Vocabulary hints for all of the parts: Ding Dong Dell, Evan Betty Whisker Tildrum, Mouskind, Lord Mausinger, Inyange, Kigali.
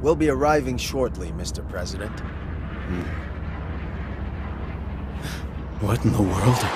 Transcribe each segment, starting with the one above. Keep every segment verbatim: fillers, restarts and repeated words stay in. We'll be arriving shortly, Mister President. Hmm. What in the world?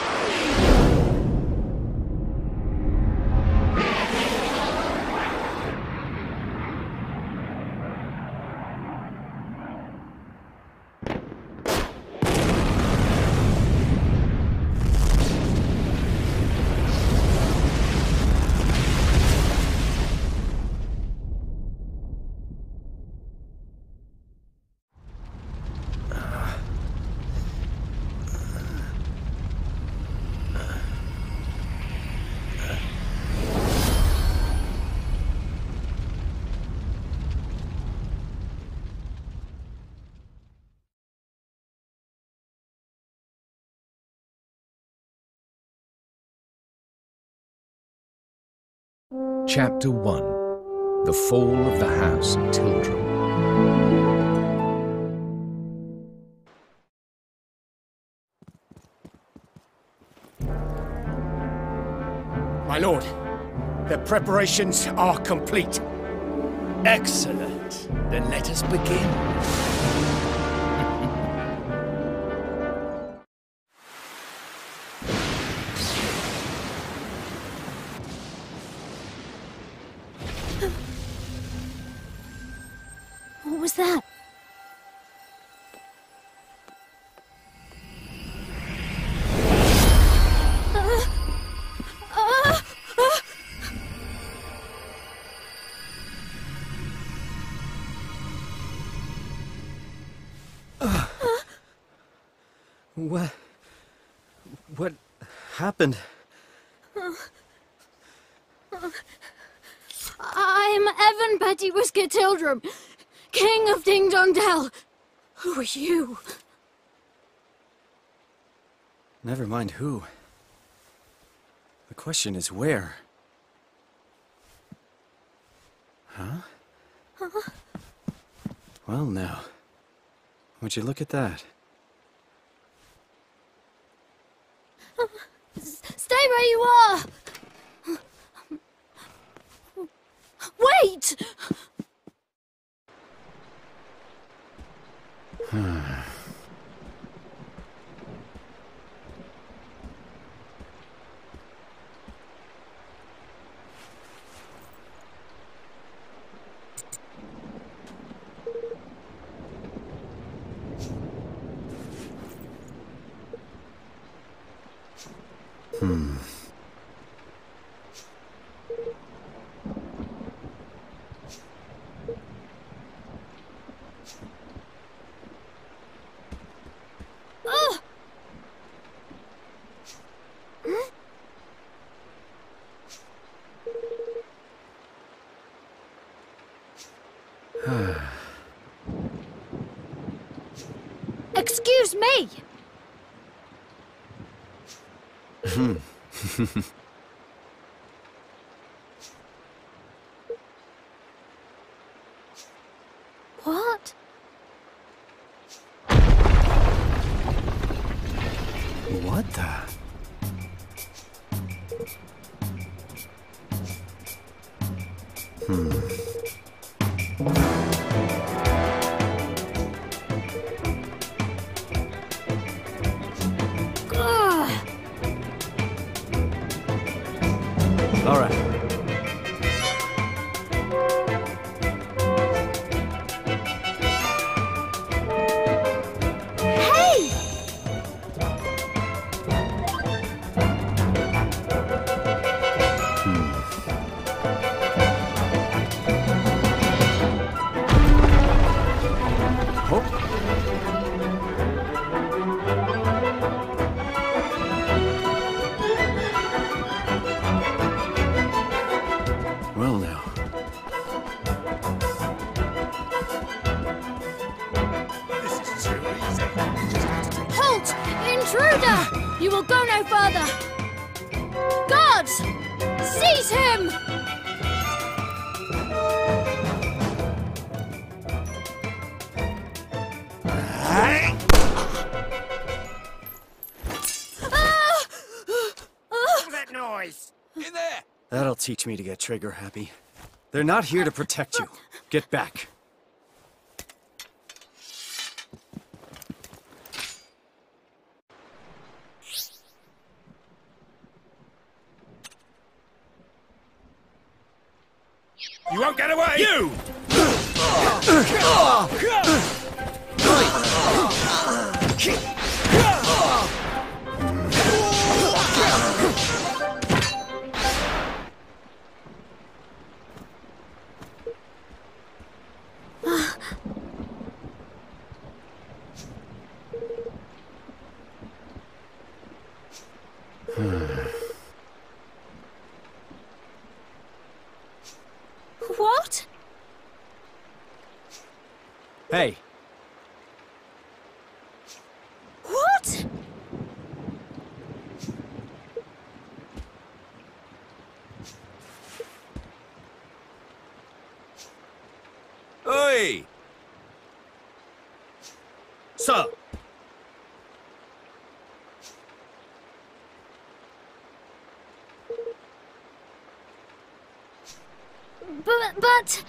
Chapter one. The Fall of the House of Tildrum. My lord, the preparations are complete. Excellent. Then let us begin. What... what happened? Uh, uh, I'm Evan Betty Whisker Tildrum, King of Ding Dong Dell. Who are you? Never mind who. The question is where? Huh? Huh? Well, now. Would you look at that? Stay where you are! Wait! Hmm. Oh. Huh? Excuse me. Hmm. What? What the? Hmm. All right. Hey! Hmm. Oh. You will go no further! Guards! Seize him! Ah! What's that noise? In there! That'll teach me to get trigger happy. They're not here to protect you. Get back. You won't get away! You! What? Hey. What? Oi! Sir. But, but...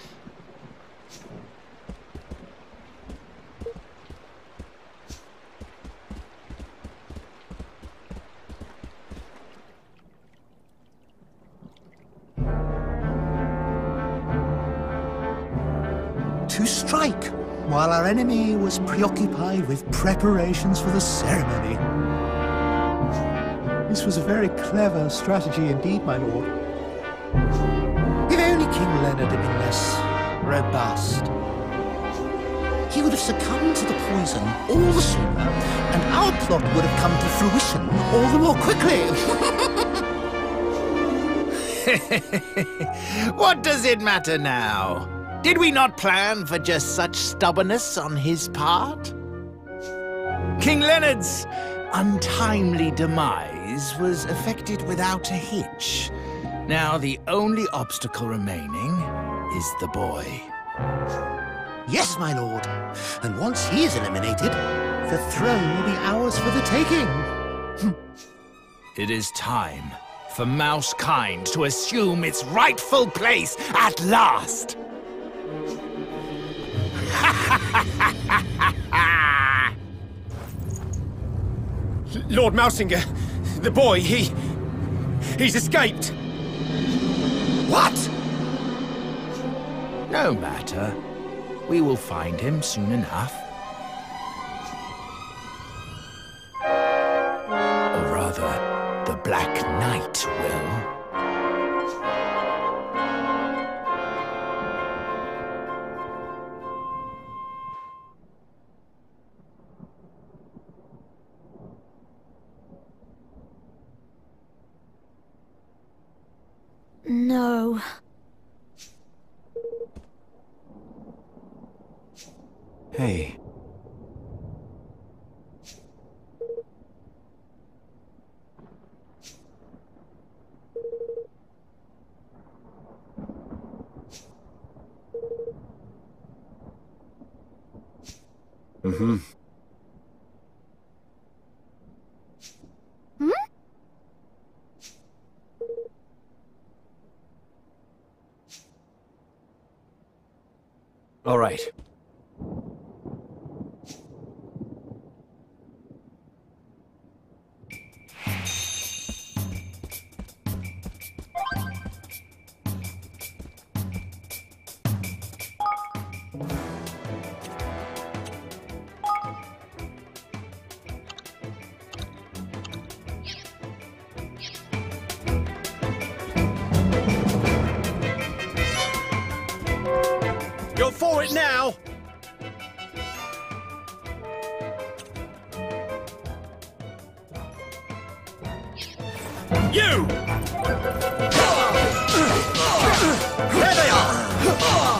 To strike, while our enemy was preoccupied with preparations for the ceremony. This was a very clever strategy indeed, my lord. If only King Leonard had been less robust, he would have succumbed to the poison all the sooner, and our plot would have come to fruition all the more quickly. What does it matter now? Did we not plan for just such stubbornness on his part? King Leonard's untimely demise was effected without a hitch. Now the only obstacle remaining is the boy. Yes, my lord. And once he is eliminated, the throne will be ours for the taking. It is time for Mouskind to assume its rightful place at last. Lord Mausinger, the boy, he... he's escaped! What?! No matter. We will find him soon enough. Or rather, the Black Knight will. No. Hey. Mm-hmm. All right. You're for it now! You! There they are!